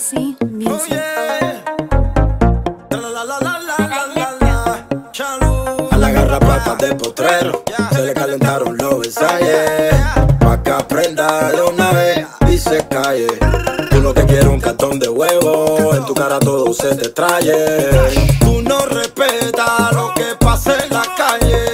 sexy music. Oh, yeah. A la garrapata de potrero se le calentaron los ensayos, pa' que aprenda de una vez y se calle. Tú no te quieres un cartón de huevo, en tu cara todo se te trae. Tú no respetas lo que pasa en la calle.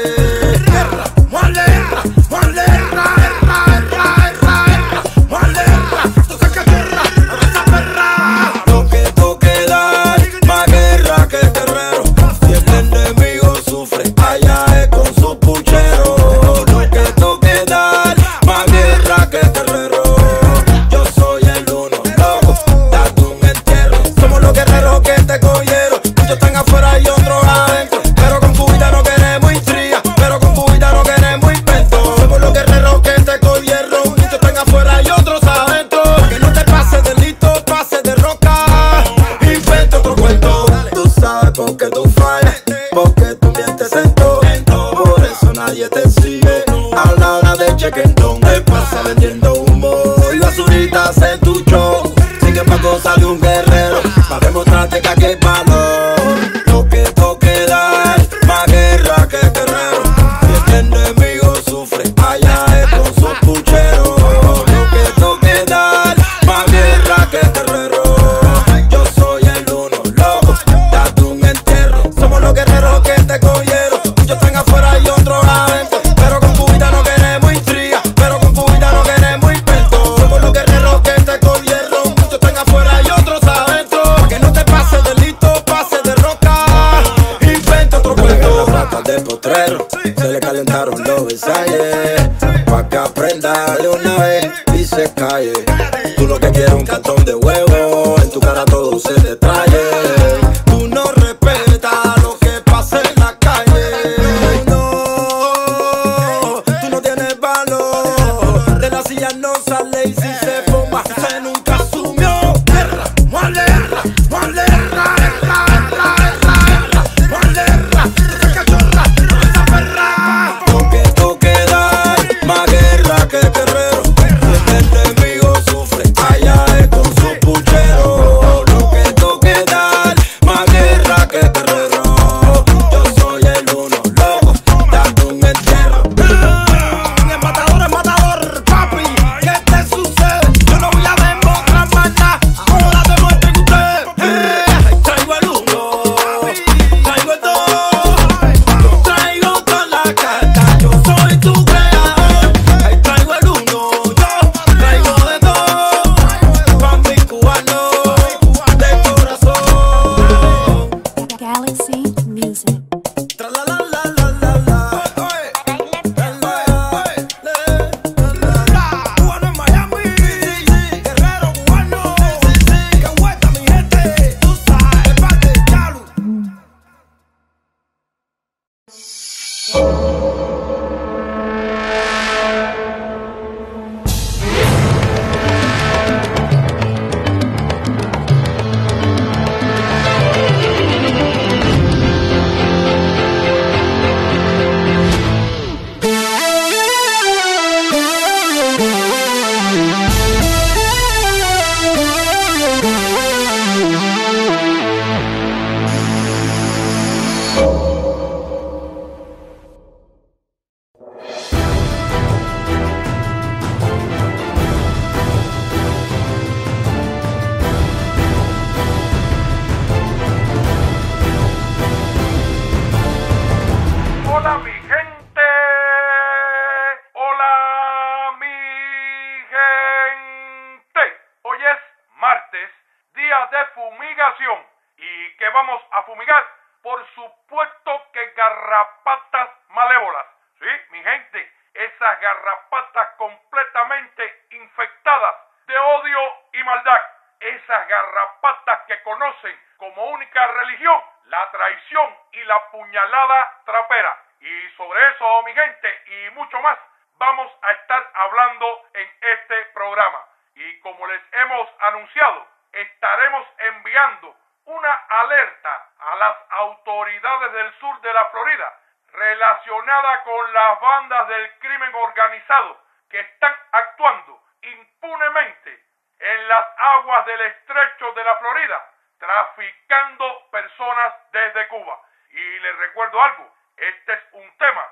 En en las aguas del estrecho de la Florida, traficando personas desde Cuba. Y les recuerdo algo, este es un tema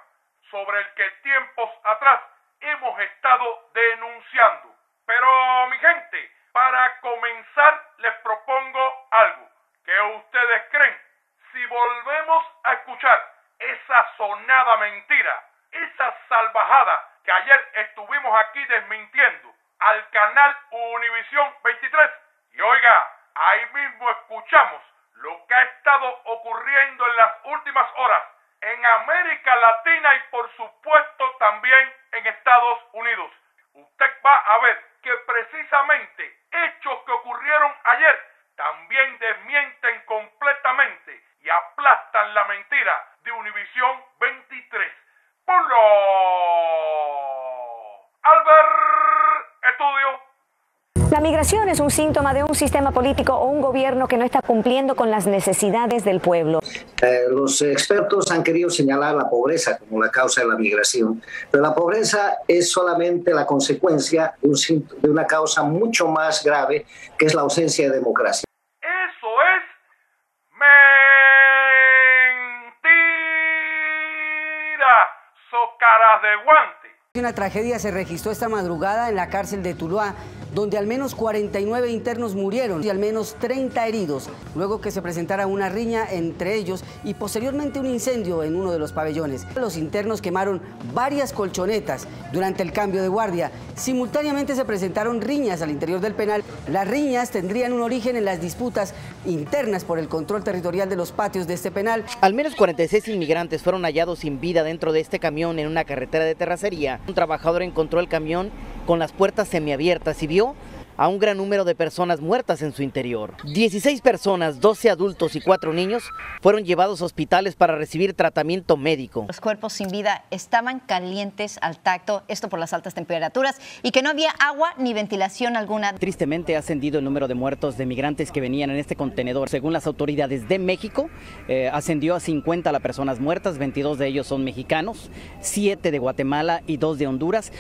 sobre el que tiempos atrás hemos estado denunciando. Pero mi gente, para comenzar les propongo algo. ¿Qué ustedes creen? Si volvemos a escuchar esa sonada mentira, esa salvajada que ayer estuvimos aquí desmintiendo al canal Univisión 23, y oiga, ahí mismo escuchamos lo que ha estado ocurriendo en las últimas horas en América Latina y por supuesto también en Estados Unidos, usted va a ver que precisamente hechos que ocurrieron ayer también desmienten completamente y aplastan la mentira de Univisión 23. ¡Ponlo! ¡Albert Estudio! La migración es un síntoma de un sistema político o un gobierno que no está cumpliendo con las necesidades del pueblo. Los expertos han querido señalar la pobreza como la causa de la migración, pero la pobreza es solamente la consecuencia de una causa mucho más grave, que es la ausencia de democracia. Eso es mentira, socaras de guante. Una tragedia se registró esta madrugada en la cárcel de Tuluá, donde al menos 49 internos murieron y al menos 30 heridos, luego que se presentara una riña entre ellos y posteriormente un incendio en uno de los pabellones. Los internos quemaron varias colchonetas durante el cambio de guardia. Simultáneamente se presentaron riñas al interior del penal. Las riñas tendrían un origen en las disputas internas por el control territorial de los patios de este penal. Al menos 46 inmigrantes fueron hallados sin vida dentro de este camión en una carretera de terracería. Un trabajador encontró el camión con las puertas semiabiertas y vio a un gran número de personas muertas en su interior. 16 personas, 12 adultos y 4 niños fueron llevados a hospitales para recibir tratamiento médico. Los cuerpos sin vida estaban calientes al tacto, esto por las altas temperaturas, y que no había agua ni ventilación alguna. Tristemente ha ascendido el número de muertos de migrantes que venían en este contenedor. Según las autoridades de México, ascendió a 50 las personas muertas, 22 de ellos son mexicanos, 7 de Guatemala y 2 de Honduras.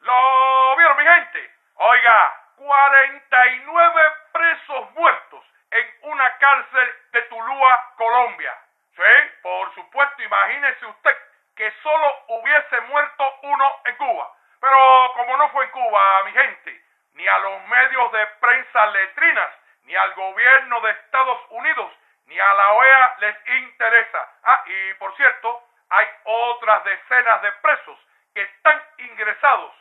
¿Lo vieron, mi gente? Oiga, 49 presos muertos en una cárcel de Tuluá, Colombia. Sí, por supuesto, imagínese usted que solo hubiese muerto uno en Cuba. Pero como no fue en Cuba, mi gente, ni a los medios de prensa letrinas, ni al gobierno de Estados Unidos, ni a la OEA les interesa. Ah, y por cierto, hay otras decenas de presos que están ingresados.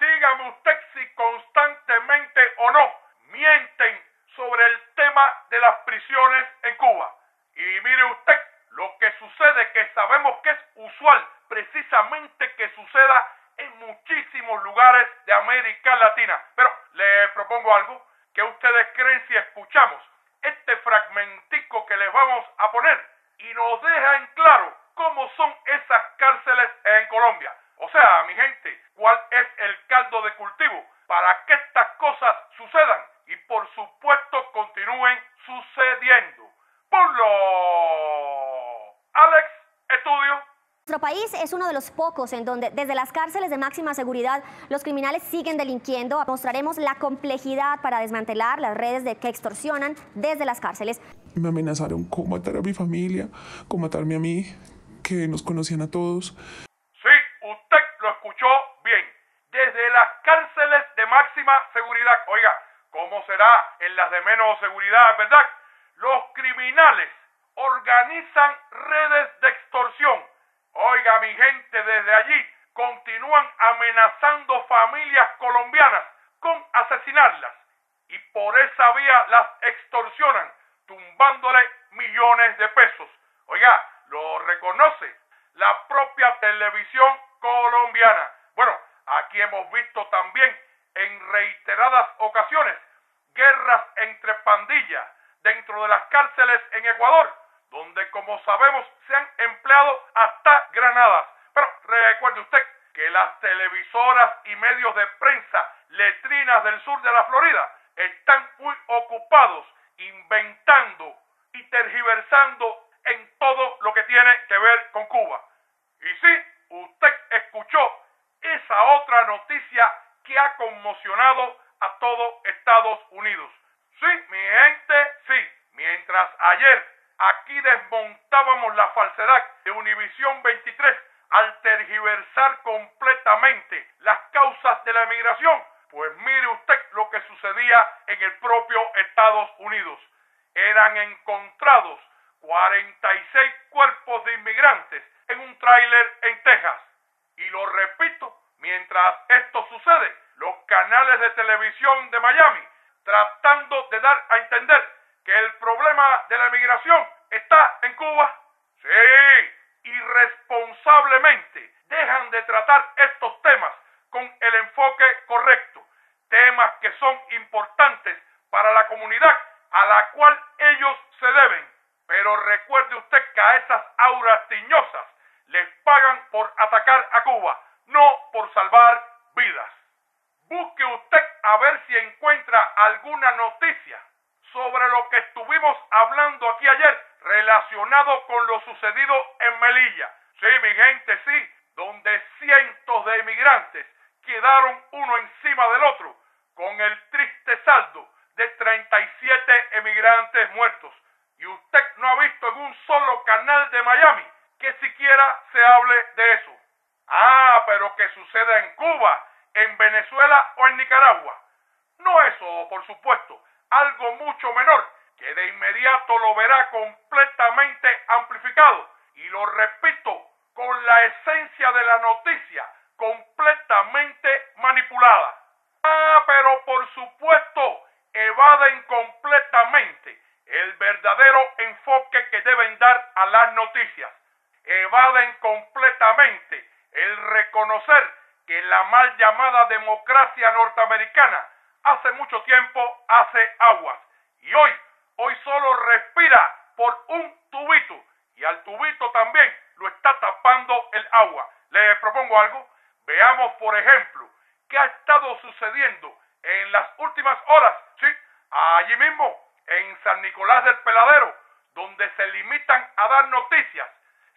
Dígame usted si constantemente o no mienten sobre el tema de las prisiones en Cuba. Y mire usted, lo que sucede, que sabemos que es usual, precisamente que suceda en muchísimos lugares de América Latina. Pero le propongo algo, que ustedes creen si escuchamos este fragmentico que les vamos a poner y nos deja en claro cómo son esas cárceles en Colombia. O sea, mi gente, ¿cuál es el caldo de cultivo para que estas cosas sucedan y por supuesto continúen sucediendo? ¡Ponlo! Alex Estudio. Nuestro país es uno de los pocos en donde desde las cárceles de máxima seguridad los criminales siguen delinquiendo. Mostraremos la complejidad para desmantelar las redes que extorsionan desde las cárceles. Me amenazaron con matar a mi familia, con matarme a mí, que nos conocían a todos. Seguridad, oiga, ¿cómo será en las de menos seguridad, verdad? Los criminales organizan redes de extorsión. Oiga, mi gente, desde allí continúan amenazando familias colombianas con asesinarlas y por esa vía las extorsionan, tumbándole millones de pesos. Oiga, lo reconoce la propia televisión colombiana. Bueno, aquí hemos visto también en reiteradas ocasiones guerras entre pandillas dentro de las cárceles en Ecuador, donde como sabemos se han empleado hasta granadas. Pero recuerde usted que las televisoras y medios de prensa letrinas del sur de la Florida están muy ocupados inventando y tergiversando en todo lo que tiene que ver con Cuba. Y sí, usted escuchó esa otra noticia que ha conmocionado a todo Estados Unidos. Sí, mi gente, sí. Mientras ayer aquí desmontábamos la falsedad de Univisión 23 al tergiversar completamente las causas de la emigración, pues mire usted lo que sucedía en el propio Estados Unidos. Eran encontrados 46 cuerpos de inmigrantes en un tráiler en Texas. Y lo repito, mientras esto sucede, los canales de televisión de Miami tratando de dar a entender que el problema de la emigración está en Cuba. Sí, irresponsablemente dejan de tratar estos temas con el enfoque correcto, temas que son importantes para la comunidad a la cual ellos se deben. Pero recuerde usted que a esas auras tiñosas les pagan por atacar a Cuba, no por salvar vidas. Busque usted a ver si encuentra alguna noticia sobre lo que estuvimos hablando aquí ayer relacionado con lo sucedido en Melilla. Sí, mi gente, sí, donde cientos de inmigrantes quedaron uno encima del otro, con el triste saldo de 37 emigrantes muertos. Y usted no ha visto en un solo canal de Miami que siquiera se hable de eso. Ah, pero que suceda en Cuba, en Venezuela o en Nicaragua. No eso, por supuesto, algo mucho menor, que de inmediato lo verá completamente amplificado. Y lo repito, con la esencia de la noticia completamente manipulada. Ah, pero por supuesto, evaden completamente el verdadero enfoque que deben dar a las noticias. Evaden completamente el reconocer que la mal llamada democracia norteamericana hace mucho tiempo hace aguas. Y hoy solo respira por un tubito. Y al tubito también lo está tapando el agua. Les propongo algo. Veamos, por ejemplo, qué ha estado sucediendo en las últimas horas. Sí, allí mismo, en San Nicolás del Peladero, donde se limitan a dar noticias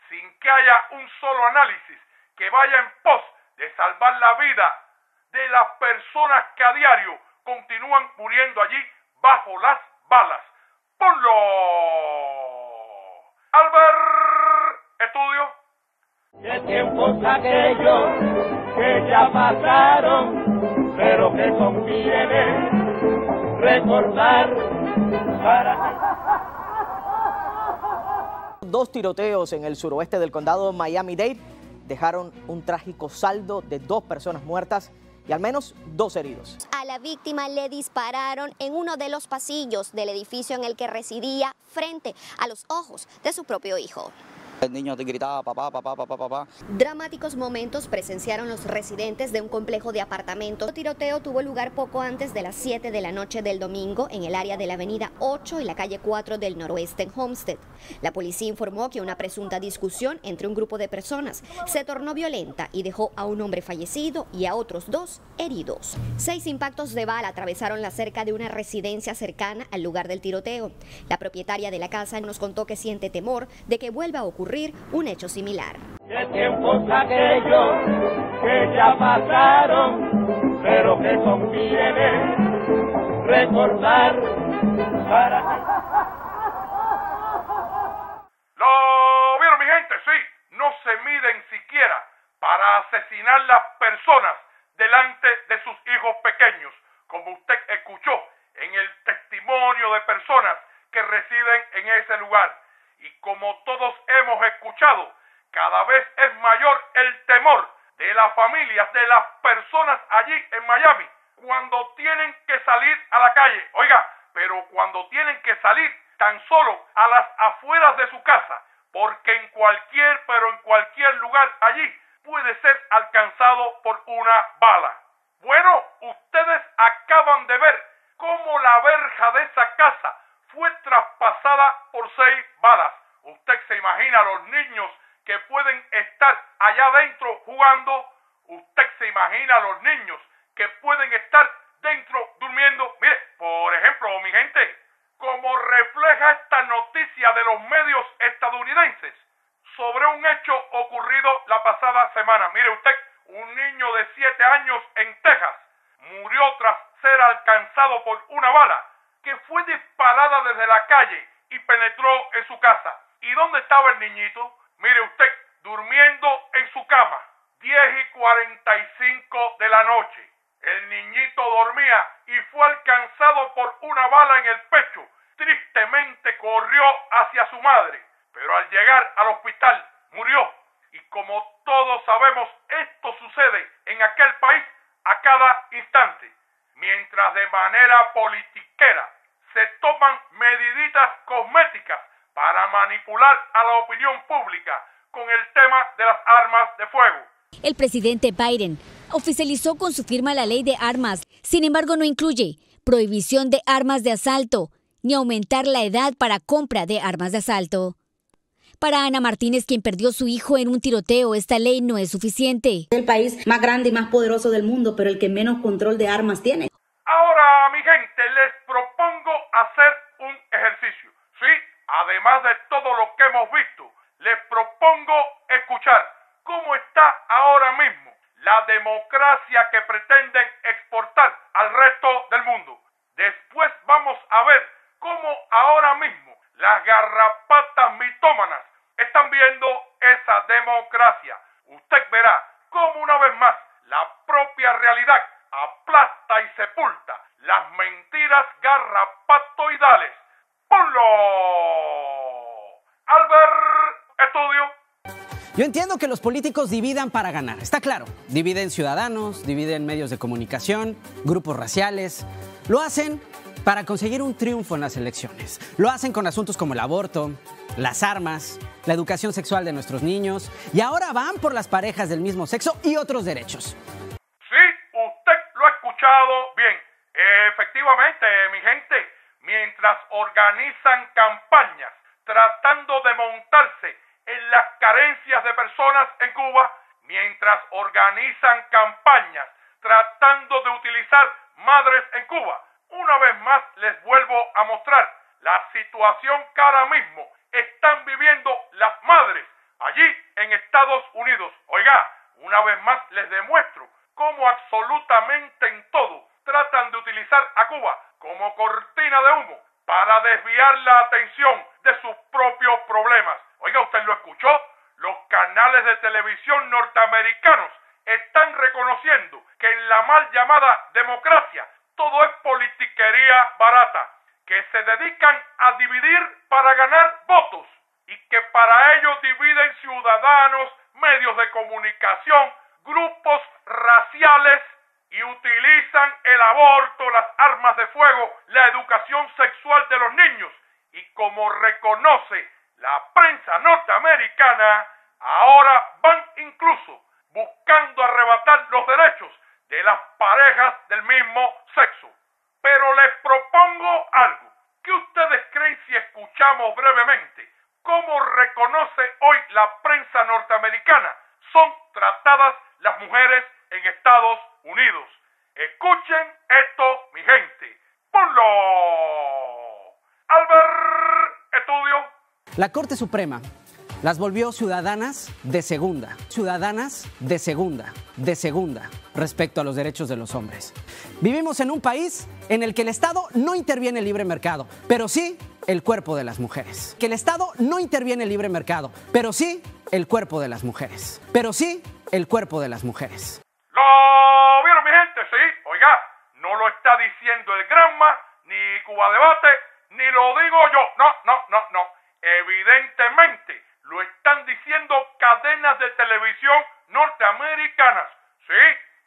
sin que haya un solo análisis que vaya en pos de salvar la vida de las personas que a diario continúan muriendo allí bajo las balas. ¡Ponlo! Albert, estudio. ¿Qué tiempos aquellos que ya pasaron, pero que conviene recordar para... Dos tiroteos en el suroeste del condado de Miami-Dade dejaron un trágico saldo de 2 personas muertas y al menos 2 heridos. A la víctima le dispararon en uno de los pasillos del edificio en el que residía, frente a los ojos de su propio hijo. El niño te gritaba papá, papá, papá, papá. Dramáticos momentos presenciaron los residentes de un complejo de apartamentos. El tiroteo tuvo lugar poco antes de las 7 de la noche del domingo en el área de la avenida 8 y la calle 4 del noroeste en Homestead. La policía informó que una presunta discusión entre un grupo de personas se tornó violenta y dejó a un hombre fallecido y a otros 2 heridos. 6 impactos de bala atravesaron la cerca de una residencia cercana al lugar del tiroteo. La propietaria de la casa nos contó que siente temor de que vuelva a ocurrir un hecho similar. ¿Qué tiempos aquellos que ya pasaron, pero que conviene recordar para...? ¿Lo vieron, mi gente? Sí, no se miden siquiera para asesinar las personas delante de sus hijos pequeños, como usted escuchó en el testimonio de personas que residen en ese lugar. Y como todos hemos escuchado, cada vez es mayor el temor de las familias, de las personas allí en Miami, cuando tienen que salir a la calle. Oiga, pero cuando tienen que salir tan solo a las afueras de su casa, porque en cualquier lugar allí puede ser alcanzado por una bala. Bueno, ustedes acaban de ver cómo la verja de esa casa fue traspasada por 6 balas. Usted se imagina a los niños que pueden estar allá adentro jugando. Usted se imagina a los niños que pueden estar dentro durmiendo. Mire, por ejemplo, mi gente, como refleja esta noticia de los medios estadounidenses sobre un hecho ocurrido la pasada semana. Mire usted, un niño de 7 años en Texas murió tras ser alcanzado alcanzado por una bala que fue disparada desde la calle y penetró en su casa. ¿Y dónde estaba el niñito? Mire usted, durmiendo en su cama. 10:45 de la noche. El niñito dormía y fue alcanzado por una bala en el pecho. Tristemente corrió hacia su madre, pero al llegar al hospital murió. Y como todos sabemos, esto sucede en aquel país a cada instante. Mientras de manera politiquera se toman mediditas cosméticas para manipular a la opinión pública con el tema de las armas de fuego. El presidente Biden oficializó con su firma la ley de armas. Sin embargo, no incluye prohibición de armas de asalto ni aumentar la edad para compra de armas de asalto. Para Ana Martínez, quien perdió su hijo en un tiroteo, esta ley no es suficiente. El país más grande y más poderoso del mundo, pero el que menos control de armas tiene. Ahora, mi gente, les propongo hacer un ejercicio. Sí, además de todo lo que hemos visto, les propongo escuchar cómo está ahora mismo la democracia que pretenden exportar al resto del mundo. Después vamos a ver cómo ahora mismo las garrapatas mitómanas están viendo esa democracia. Usted verá cómo una vez más la propia realidad aplasta y sepulta las mentiras garrapatoidales. ¡Ponlo! Albert, estudio. Yo entiendo que los políticos dividan para ganar, está claro. Dividen ciudadanos, dividen medios de comunicación, grupos raciales. Lo hacen para conseguir un triunfo en las elecciones. Lo hacen con asuntos como el aborto, las armas, la educación sexual de nuestros niños. Y ahora van por las parejas del mismo sexo y otros derechos. Sí, usted lo ha escuchado bien. Efectivamente, mi gente, mientras organizan campañas tratando de montarse en las carencias de personas en Cuba, mientras organizan campañas tratando de utilizar madres en Cuba, una vez más les vuelvo a mostrar la situación que ahora mismo están viviendo las madres allí en Estados Unidos. Oiga, una vez más les demuestro cómo absolutamente en todo tratan de utilizar a Cuba como cortina de humo para desviar la atención de sus propios problemas. Oiga, ¿usted lo escuchó? Los canales de televisión norteamericanos están reconociendo que en la mal llamada democracia todo es politiquería barata, que se dedican a dividir para ganar votos y que para ello dividen ciudadanos, medios de comunicación, grupos raciales y utilizan el aborto, las armas de fuego, la educación sexual de los niños y como reconoce la prensa norteamericana, ahora van incluso buscando arrebatar los derechos de las parejas del mismo sexo. Pero les propongo algo. ¿Qué ustedes creen si escuchamos brevemente cómo reconoce hoy la prensa norteamericana son tratadas las mujeres en Estados Unidos? Escuchen esto, mi gente. ¡Ponlo! Albert, estudio. La Corte Suprema las volvió ciudadanas de segunda, respecto a los derechos de los hombres. Vivimos en un país en el que el Estado no interviene el libre mercado, pero sí el cuerpo de las mujeres. ¿Lo vieron, mi gente? Sí, oiga, no lo está diciendo el Granma, ni Cuba Debate, ni lo digo yo. No. Evidentemente, lo están diciendo cadenas de televisión norteamericanas, sí,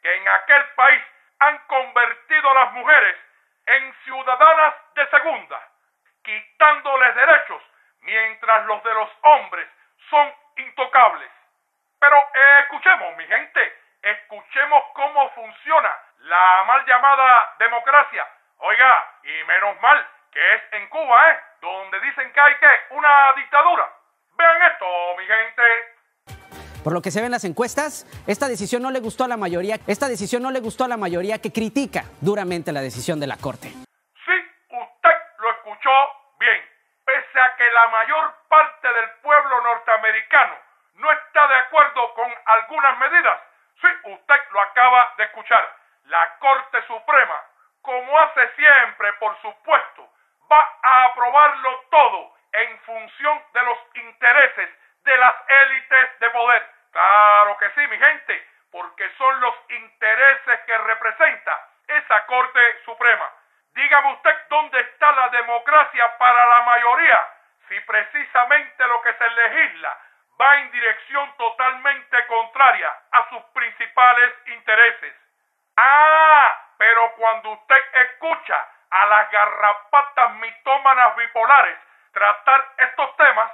que en aquel país han convertido a las mujeres en ciudadanas de segunda, quitándoles derechos, mientras los de los hombres son intocables. Pero escuchemos, mi gente, escuchemos cómo funciona la mal llamada democracia. Oiga, y menos mal que es en Cuba, donde dicen que hay una dictadura. Vean esto, mi gente. Por lo que se ven las encuestas, esta decisión no le gustó a la mayoría. Esta decisión no le gustó a la mayoría que critica duramente la decisión de la Corte. Sí, usted lo escuchó bien. Pese a que la mayor parte del pueblo norteamericano no está de acuerdo con algunas medidas. Sí, usted lo acaba de escuchar. La Corte Suprema como hace siempre, por supuesto, va a aprobarlo todo en función de los intereses de las élites de poder. Claro que sí, mi gente, porque son los intereses que representa esa Corte Suprema. Dígame usted dónde está la democracia para la mayoría, si precisamente lo que se legisla va en dirección totalmente contraria a sus principales intereses. ¡Ah! Pero cuando usted escucha a las garrapatas mitómanas bipolares tratar estos temas,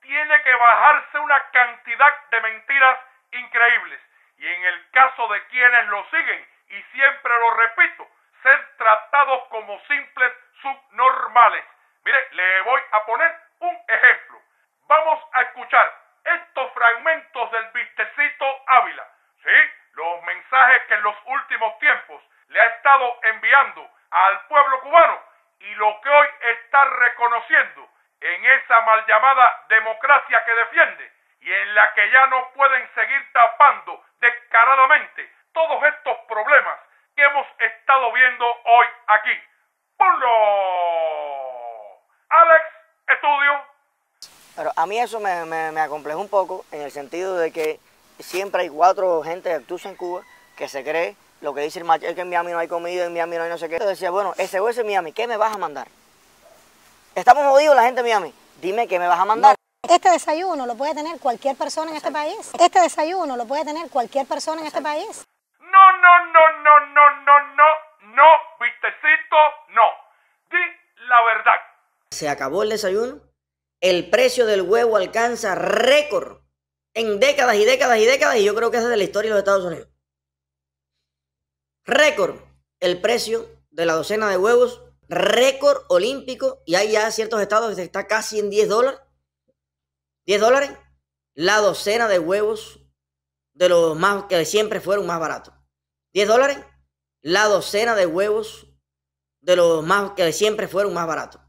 tiene que bajarse una cantidad de mentiras increíbles. Y en el caso de quienes lo siguen, y siempre lo repito, ser tratados como simples subnormales. Mire, le voy a poner un ejemplo. Vamos a escuchar estos fragmentos del Vistecito Ávila. Sí, los mensajes que en los últimos tiempos le ha estado enviando al pueblo cubano y lo que hoy está reconociendo en esa mal llamada democracia que defiende y en la que ya no pueden seguir tapando descaradamente todos estos problemas que hemos estado viendo hoy aquí. ¡Ponlo! Alex, estudio. Pero a mí eso me acompleja un poco en el sentido de que siempre hay cuatro gente que actúa en Cuba que se cree lo que dice el macho, es que en Miami no hay comida, en Miami no hay no sé qué. Yo decía, bueno, SOS en Miami, ¿qué me vas a mandar? Estamos jodidos la gente de Miami, dime qué me vas a mandar. Este desayuno lo puede tener cualquier persona en este país. Este desayuno lo puede tener cualquier persona en este país. No, Vistecito, no. Di la verdad. Se acabó el desayuno. El precio del huevo alcanza récord en décadas y décadas y décadas, y yo creo que es de la historia de los Estados Unidos. Récord el precio de la docena de huevos, récord olímpico, y hay ya ciertos estados que está casi en $10. $10 la docena de huevos de los más que siempre fueron más baratos. $10 la docena de huevos de los más que siempre fueron más baratos.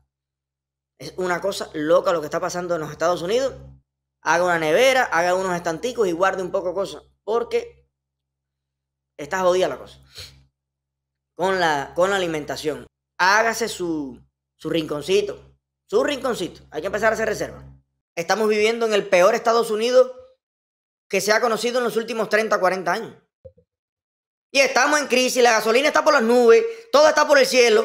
Es una cosa loca lo que está pasando en los Estados Unidos. Haga una nevera, haga unos estanticos y guarde un poco de cosas, porque está jodida la cosa con la alimentación. Hágase su rinconcito, su rinconcito. Hay que empezar a hacer reserva. Estamos viviendo en el peor Estados Unidos que se ha conocido en los últimos 30, 40 años. Y estamos en crisis, la gasolina está por las nubes, todo está por el cielo.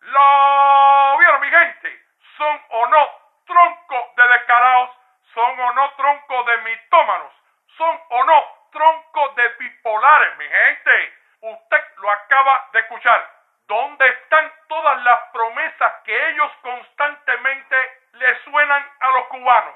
Lo vieron, mi gente. Son o no troncos de descarados, son o no troncos de mitómanos, son o no troncos de bipolares, mi gente. Usted lo acaba de escuchar. ¿Dónde están todas las promesas que ellos constantemente le suenan a los cubanos?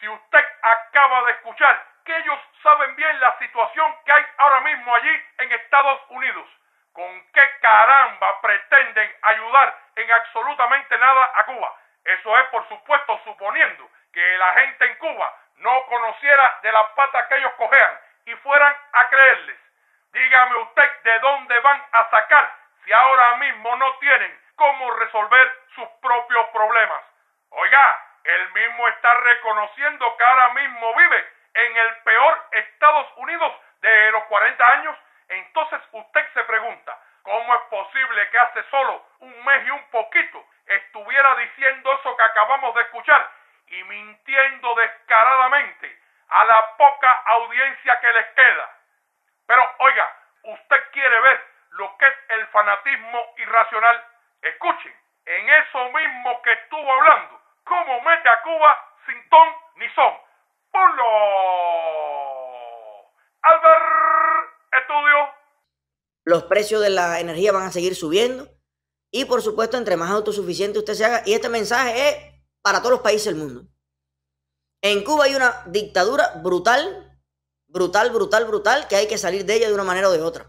Si usted acaba de escuchar que ellos saben bien la situación que hay ahora mismo allí en Estados Unidos, ¿con qué caramba pretenden ayudar en absolutamente nada a Cuba? Eso es, por supuesto, suponiendo que la gente en Cuba no conociera de las patas que ellos cojean y fueran a creerles. Dígame usted de dónde van a sacar si ahora mismo no tienen cómo resolver sus propios problemas. Oiga, él mismo está reconociendo que ahora mismo vive en el peor Estados Unidos de los 40 años. Entonces usted se pregunta, ¿cómo es posible que hace solo un mes y un poquito estuviera diciendo eso que acabamos de escuchar y mintiendo descaradamente a la poca audiencia que les queda? Pero oiga, usted quiere ver lo que es el fanatismo irracional. Escuchen, en eso mismo que estuvo hablando, ¿cómo mete a Cuba sin ton ni son? ¡Ponlo! Albert, estudio. Los precios de la energía van a seguir subiendo y, por supuesto, entre más autosuficiente usted se haga, y este mensaje es para todos los países del mundo. En Cuba hay una dictadura brutal, que hay que salir de ella de una manera o de otra.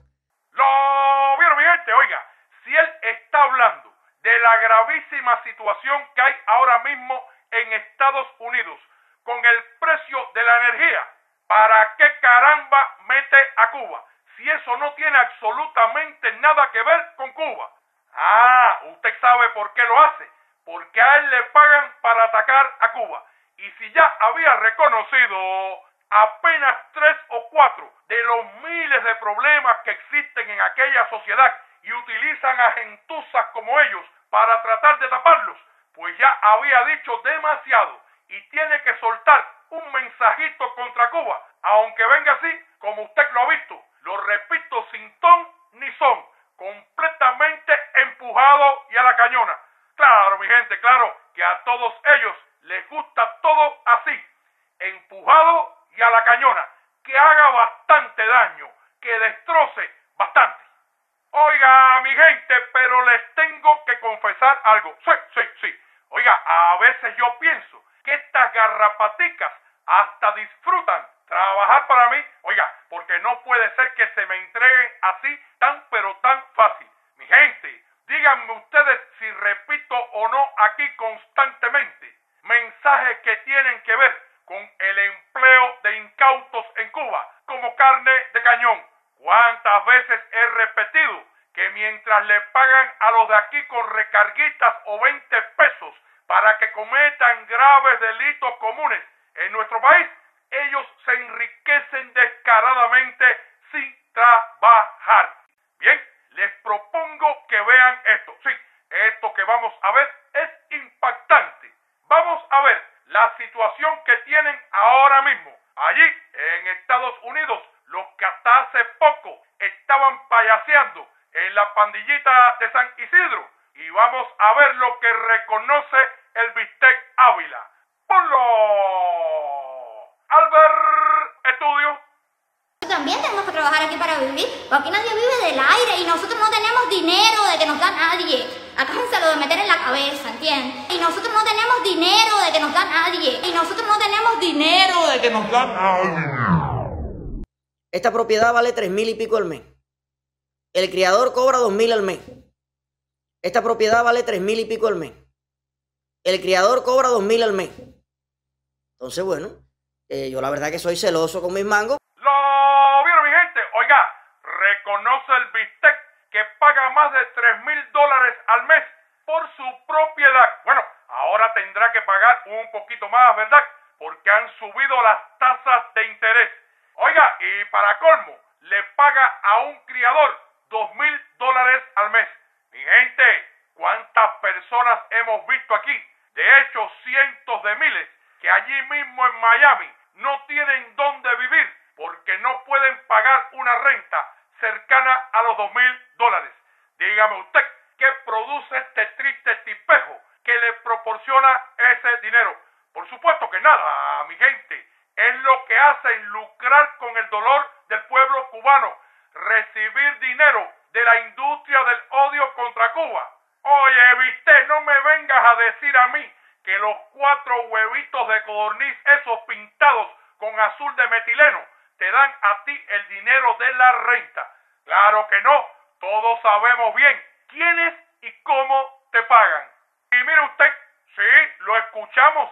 Lo vieron, mi gente. Oiga, si él está hablando de la gravísima situación que hay ahora mismo en Estados Unidos con el precio de la energía, ¿para qué caramba mete a Cuba si eso no tiene absolutamente nada que ver con Cuba? Ah, usted sabe por qué lo hace, porque a él le pagan para atacar a Cuba. Y si ya había reconocido apenas 3 o 4 de los miles de problemas que existen en aquella sociedad y utilizan a gentuzas como ellos para tratar de taparlos, pues ya había dicho demasiado y tiene que soltar un mensajito contra Cuba, aunque venga así, como usted lo ha visto, lo repito sin ton ni son, completamente empujado y a la cañona. Claro, mi gente, claro, que a todos ellos les gusta todo así, empujado y a la cañona, que haga bastante daño, que destroce bastante. Oiga, mi gente, pero les tengo que confesar algo. Sí. Oiga, a veces yo pienso que estas garrapaticas hasta disfrutan trabajar para mí. Oiga, porque no puede ser que se me entreguen así tan pero tan fácil. Mi gente, díganme ustedes si repito o no aquí constantemente mensajes que tienen que ver con el empleo de incautos en Cuba como carne de cañón. ¿Cuántas veces he repetido que mientras le pagan a los de aquí con recarguitas o 20 pesos para que cometan graves delitos comunes en nuestro país, ellos se enriquecen descaradamente sin trabajar? Bien, les propongo que vean esto. Sí, esto que vamos a ver es impactante. Vamos a ver la situación que tienen ahora mismo allí en Estados Unidos, los que hasta hace poco estaban payaseando en la pandillita de San Isidro. Y vamos a ver lo que reconoce el bistec Ávila. ¡Ponlo! Albert, estudio. Yo también tenemos que trabajar aquí para vivir. Porque aquí nadie vive del aire y nosotros no tenemos dinero de que nos da nadie. Acájense lo de meter en la cabeza, ¿entiendes? Y nosotros no tenemos dinero de que nos da nadie. Y nosotros no tenemos dinero de que nos da nadie. Esta propiedad vale 3.000 y pico al mes. El criador cobra 2.000 al mes. Esta propiedad vale 3.000 y pico al mes. El criador cobra 2.000 al mes. Entonces, bueno, yo la verdad que soy celoso con mis mangos. ¿Lo vieron, mi gente? Oiga, reconoce el bistec que paga más de $3.000 al mes por su propiedad. Bueno, ahora tendrá que pagar un poquito más, ¿verdad? Porque han subido las tasas de interés. Oiga, y para colmo, le paga a un criador $2.000 al mes. Mi gente, ¿cuántas personas hemos visto aquí? De hecho, cientos de miles que allí mismo en Miami no tienen dónde vivir porque no pueden pagar una renta cercana a los $2.000. Dígame usted, ¿qué produce este triste tipejo que le proporciona ese dinero? Por supuesto que nada, mi gente. Es lo que hacen, lucrar con el dolor del pueblo cubano, recibir dinero de la industria del odio contra Cuba. Oye, viste, no me vengas a decir a mí que los 4 huevitos de codorniz, esos pintados con azul de metileno, te dan a ti el dinero de la renta. Claro que no, todos sabemos bien quiénes y cómo te pagan. Y mire usted, sí, lo escuchamos.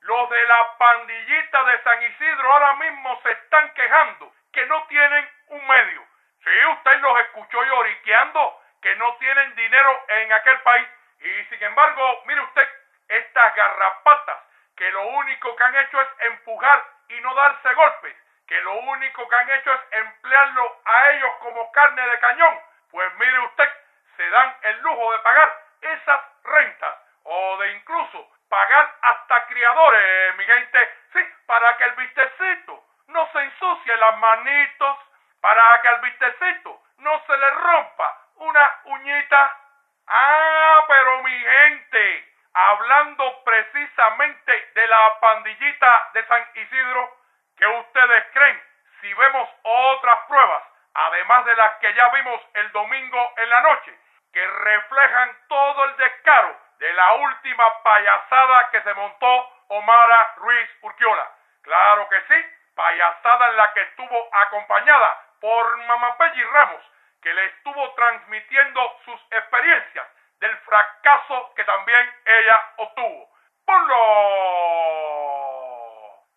Los de la pandillita de San Isidro ahora mismo se están quejando que no tienen un medio. Sí, usted los escuchó lloriqueando que no tienen dinero en aquel país. Y sin embargo, mire usted, estas garrapatas que lo único que han hecho es empujar y no darse golpes, que lo único que han hecho es emplearlo a ellos como carne de cañón, pues mire usted, se dan el lujo de pagar esas rentas o de incluso pagar hasta criadores, mi gente, sí, para que el vistecito no se ensucie las manitos, para que el vistecito no se le rompa una uñita. Ah, pero mi gente, hablando precisamente de la pandillita de San Isidro, ¿qué ustedes creen si vemos otras pruebas, además de las que ya vimos el domingo en la noche, que reflejan todo el descaro de la última payasada que se montó Omara Ruiz Urquiola? Claro que sí, payasada en la que estuvo acompañada por mamá Peggy Ramos, que le estuvo transmitiendo sus experiencias del fracaso que también ella obtuvo. ¡Ponlo!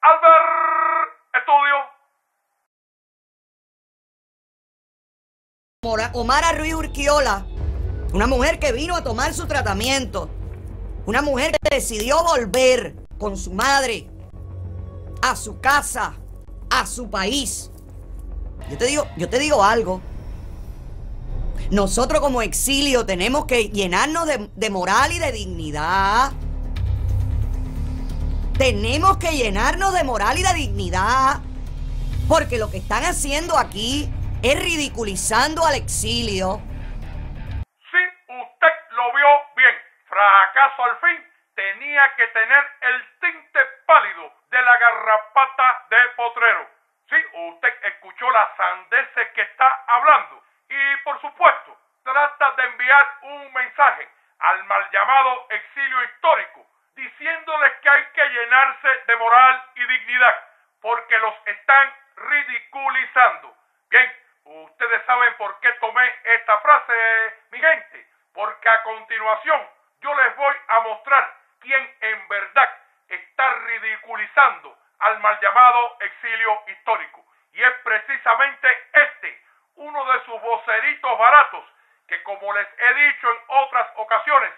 Albert, estudio. Omara Ruiz Urquiola, una mujer que vino a tomar su tratamiento, una mujer que decidió volver con su madre a su casa, a su país. Yo te digo algo. Nosotros como exilio tenemos que llenarnos de moral y de dignidad. Tenemos que llenarnos de moral y de dignidad. Porque lo que están haciendo aquí es ridiculizando al exilio. Sí, usted lo vio bien. Fracaso al fin tenía que tener el tinte pálido de la garrapata de potrero. Sí, usted escuchó las sandeces que está hablando. Y por supuesto, trata de enviar un mensaje al mal llamado exilio histórico, diciéndoles que hay que llenarse de moral y dignidad, porque los están ridiculizando. Bien, ustedes saben por qué tomé esta frase, mi gente, porque a continuación yo les voy a mostrar quién en verdad está ridiculizando al mal llamado exilio histórico. Y es precisamente este, uno de sus voceritos baratos, que como les he dicho en otras ocasiones,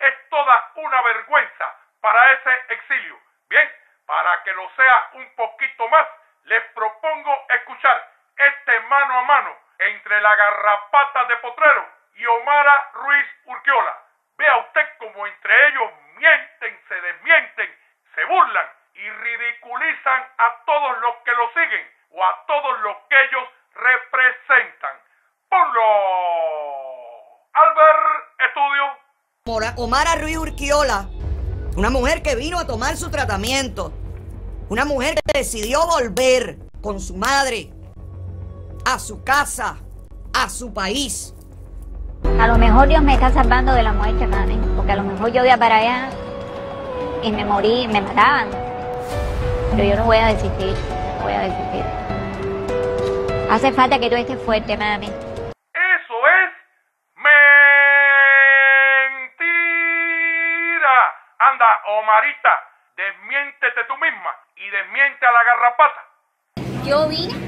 es toda una vergüenza para ese exilio. Bien, para que lo sea un poquito más, les propongo escuchar este mano a mano entre la garrapata de potrero y Omara Ruiz Urquiola. Vea usted cómo entre ellos mienten, se desmienten, se burlan y ridiculizan a todos los que lo siguen o a todos los que ellos representan. Ponlo, Albert Estudio. Omara Ruiz Urquiola, una mujer que vino a tomar su tratamiento, una mujer que decidió volver con su madre a su casa, a su país. A lo mejor Dios me está salvando de la muerte, mami, porque a lo mejor yo iba para allá y me morí, me mataban, pero yo no voy a desistir, no voy a desistir. Hace falta que tú estés fuerte, mami. ¡Eso es mentira! Anda, Omarita, desmiéntete tú misma y desmiente a la garrapata. Yo vine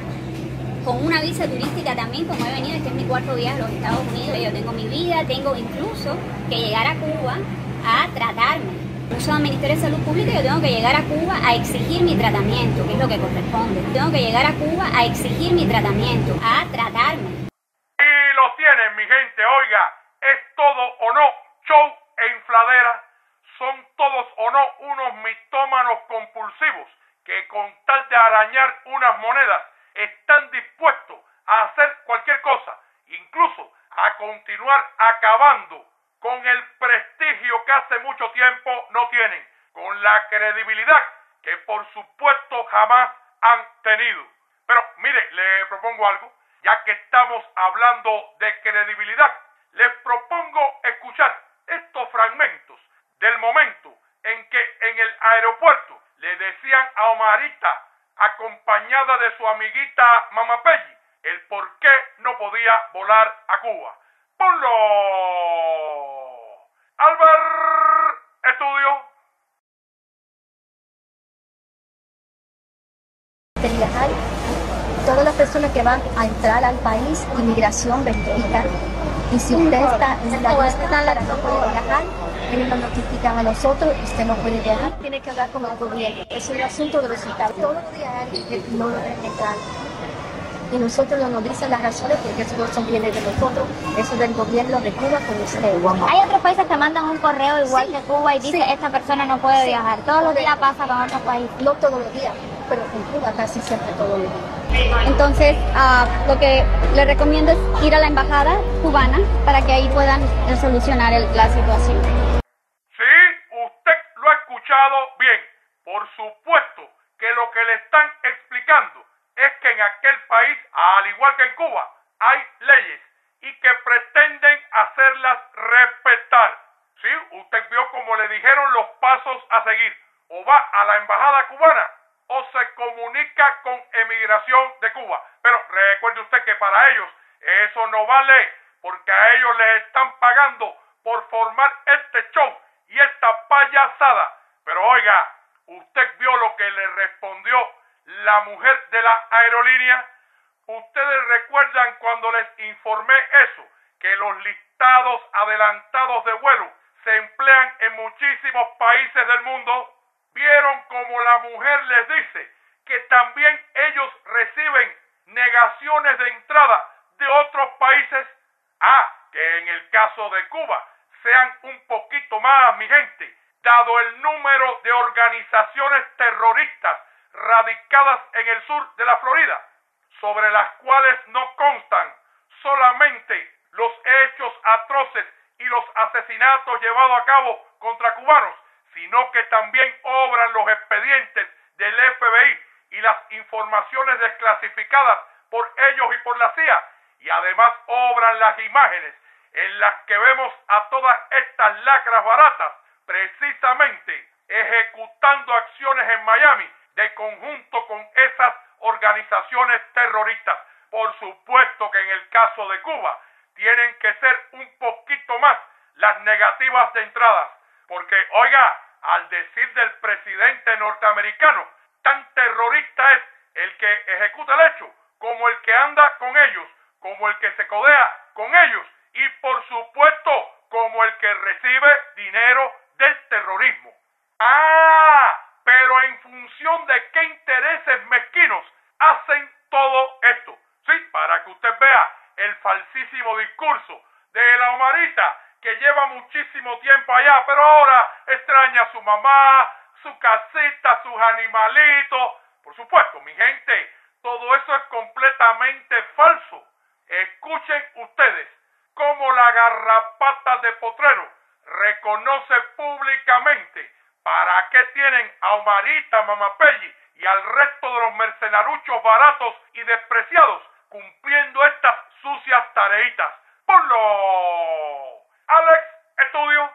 con una visa turística también, como he venido, este es mi cuarto viaje a los Estados Unidos. Yo tengo mi vida, tengo incluso que llegar a Cuba a tratarme. Incluso al Ministerio de Salud Pública yo tengo que llegar a Cuba a exigir mi tratamiento, que es lo que corresponde. Tengo que llegar a Cuba a exigir mi tratamiento, a tratarme. Y los tienen, mi gente, oiga, es todo o no show e infladera. Son todos o no unos mitómanos compulsivos que con tal de arañar unas monedas están dispuestos a hacer cualquier cosa, incluso a continuar acabando con el prestigio que hace mucho tiempo no tienen, con la credibilidad que por supuesto jamás han tenido. Pero mire, le propongo algo, ya que estamos hablando de credibilidad, les propongo escuchar estos fragmentos del momento en que en el aeropuerto le decían a Omarita, acompañada de su amiguita Mamá Peggy, el por qué no podía volar a Cuba. Ponlo, Albert Estudio. Relajar todas las personas que van a entrar al país, inmigración verifica. Y si usted está en la lista para no poder viajar, ellos nos notifican a nosotros, usted no puede viajar. Tiene que hablar con el gobierno. Es un asunto de resultados. Todos los días no lo respetan. Y nosotros no nos dicen las razones porque eso no son bienes de nosotros, eso es del gobierno de Cuba con usted. Hay otros países que mandan un correo igual que Cuba y dice esta persona no puede viajar. Todos los días pasa con otros países. No todos los días, pero con Cuba casi siempre todos los días. Entonces, lo que le recomiendo es ir a la embajada cubana para que ahí puedan solucionar la situación. Sí, usted lo ha escuchado bien. Por supuesto que lo que le están explicando es que en aquel país, al igual que en Cuba, hay leyes y que pretenden hacerlas respetar. ¿Sí? Usted vio como le dijeron los pasos a seguir. O va a la embajada cubana o se comunica con Emigración de Cuba. Pero recuerde usted que para ellos eso no vale, porque a ellos les están pagando por formar este show y esta payasada. Pero oiga, usted vio lo que le respondió la mujer de la aerolínea. Ustedes recuerdan cuando les informé eso, que los listados adelantados de vuelo se emplean en muchísimos países del mundo. Vieron como la mujer les dice que también ellos reciben negaciones de entrada de otros países. Que en el caso de Cuba sean un poquito más, mi gente, dado el número de organizaciones terroristas radicadas en el sur de la Florida, sobre las cuales no constan solamente los hechos atroces y los asesinatos llevados a cabo contra cubanos, sino que también obran los expedientes del FBI y las informaciones desclasificadas por ellos y por la CIA, y además obran las imágenes en las que vemos a todas estas lacras baratas precisamente ejecutando acciones en Miami de conjunto con esas organizaciones terroristas. Por supuesto que en el caso de Cuba tienen que ser un poquito más las negativas de entradas, porque, oiga, al decir del presidente norteamericano, tan terrorista es el que ejecuta el hecho, como el que anda con ellos, como el que se codea con ellos y, por supuesto, como el que recibe dinero del terrorismo. Pero en función de qué intereses mezquinos hacen todo esto. Sí, para que usted vea el falsísimo discurso de la Omarita, que lleva muchísimo tiempo allá, pero ahora extraña a su mamá, su casita, sus animalitos. Por supuesto, mi gente, todo eso es completamente falso. Escuchen ustedes cómo la garrapata de Potrero reconoce públicamente para qué tienen a Omarita, Mamá Peggy y al resto de los mercenaruchos baratos y despreciados cumpliendo estas sucias tareitas. ¡Ponlo! Alex, estudio.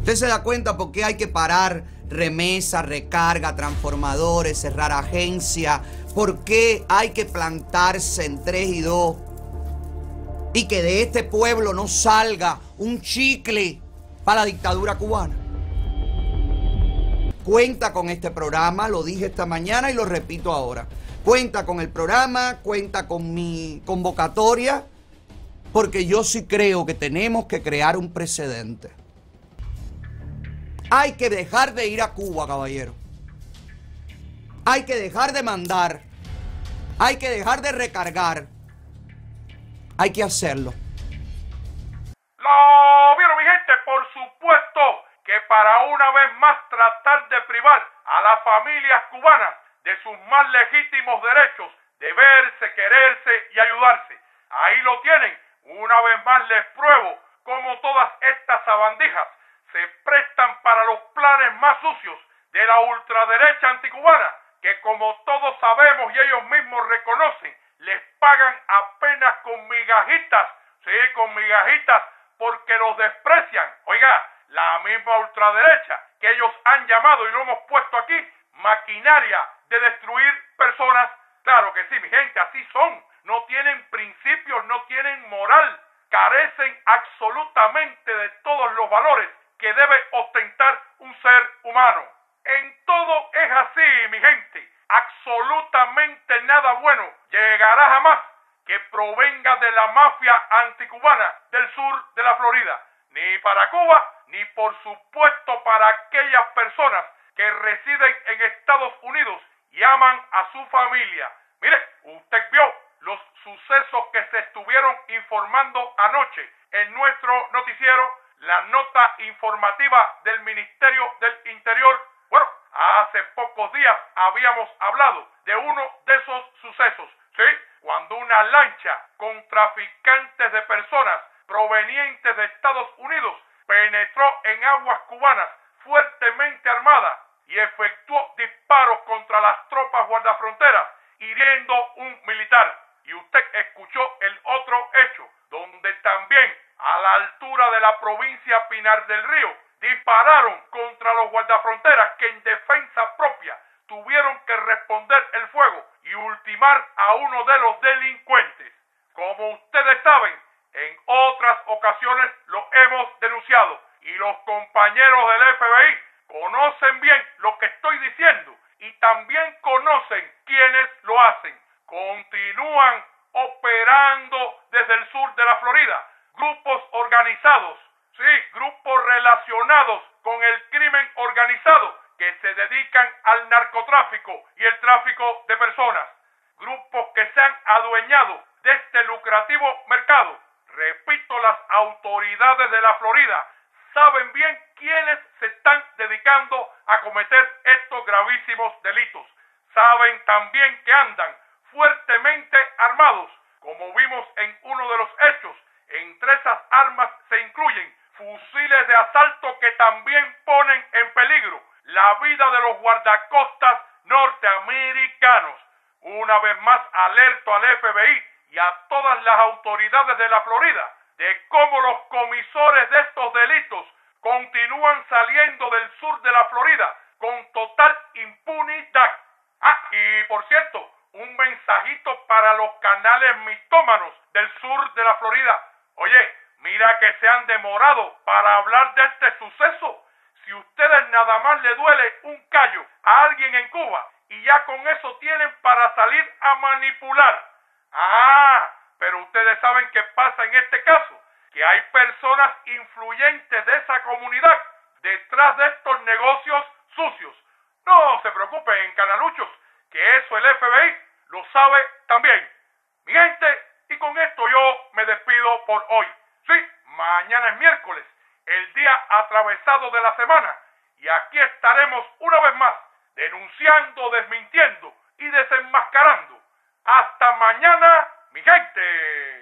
Usted se da cuenta por qué hay que parar remesa, recarga, transformadores, cerrar agencia, por qué hay que plantarse en 3 y 2 y que de este pueblo no salga un chicle para la dictadura cubana. Cuenta con este programa, lo dije esta mañana y lo repito ahora. Cuenta con el programa, cuenta con mi convocatoria, porque yo sí creo que tenemos que crear un precedente. Hay que dejar de ir a Cuba, caballero. Hay que dejar de mandar. Hay que dejar de recargar. Hay que hacerlo. Lo vieron, mi gente, por supuesto que para una vez más tratar de privar a las familias cubanas de sus más legítimos derechos de verse, quererse y ayudarse. Ahí lo tienen. Una vez más les pruebo cómo todas estas sabandijas se prestan para los planes más sucios de la ultraderecha anticubana, que como todos sabemos y ellos mismos reconocen, les pagan apenas con migajitas, sí, con migajitas, porque los desprecian. Oiga, la misma ultraderecha que ellos han llamado, y lo hemos puesto aquí, maquinaria de destruir personas. Claro que sí, mi gente, así son. No tienen principios, no tienen moral, carecen absolutamente de todos los valores que debe ostentar un ser humano. En todo es así, mi gente. Absolutamente nada bueno llegará jamás que provenga de la mafia anticubana del sur de la Florida, ni para Cuba, ni por supuesto para aquellas personas que residen en Estados Unidos y aman a su familia. Mire, usted vio los sucesos que se estuvieron informando anoche en nuestro noticiero. La nota informativa del Ministerio del Interior. Bueno, hace pocos días habíamos hablado de uno de esos sucesos, ¿sí? Cuando una lancha con traficantes de personas provenientes de Estados Unidos penetró en aguas cubanas fuertemente armada y efectuó disparos contra las tropas guardafronteras, hiriendo un militar. Y usted escuchó el otro hecho, donde también a la altura de la provincia Pinar del Río dispararon contra los guardafronteras que en defensa propia tuvieron que responder el fuego y ultimar a uno de los delincuentes. Como ustedes saben, en otras ocasiones lo hemos denunciado y los compañeros del FBI conocen bien lo que estoy diciendo y también conocen quienes lo hacen. Continúan operando desde el sur de la Florida grupos organizados, sí, grupos relacionados con el crimen organizado que se dedican al narcotráfico y el tráfico de personas, grupos que se han adueñado de este lucrativo mercado. Repito, las autoridades de la Florida saben bien quiénes se están dedicando a cometer estos gravísimos delitos. Saben también que andan fuertemente armados, como vimos en uno de los hechos. Entre esas armas se incluyen fusiles de asalto que también ponen en peligro la vida de los guardacostas norteamericanos. Una vez más, alerto al FBI y a todas las autoridades de la Florida de cómo los comisores de estos delitos continúan saliendo del sur de la Florida con total impunidad. Y por cierto, un mensajito para los canales mitómanos del sur de la Florida. Oye, mira que se han demorado para hablar de este suceso. Si ustedes nada más le duele un callo a alguien en Cuba y ya con eso tienen para salir a manipular. Pero ustedes saben qué pasa en este caso, que hay personas influyentes de esa comunidad detrás de estos negocios sucios. No se preocupen, canaluchos, que eso el FBI lo sabe también. Mi gente, y con esto yo me despido por hoy. Sí, mañana es miércoles, el día atravesado de la semana, y aquí estaremos una vez más denunciando, desmintiendo y desenmascarando. Hasta mañana, mi gente.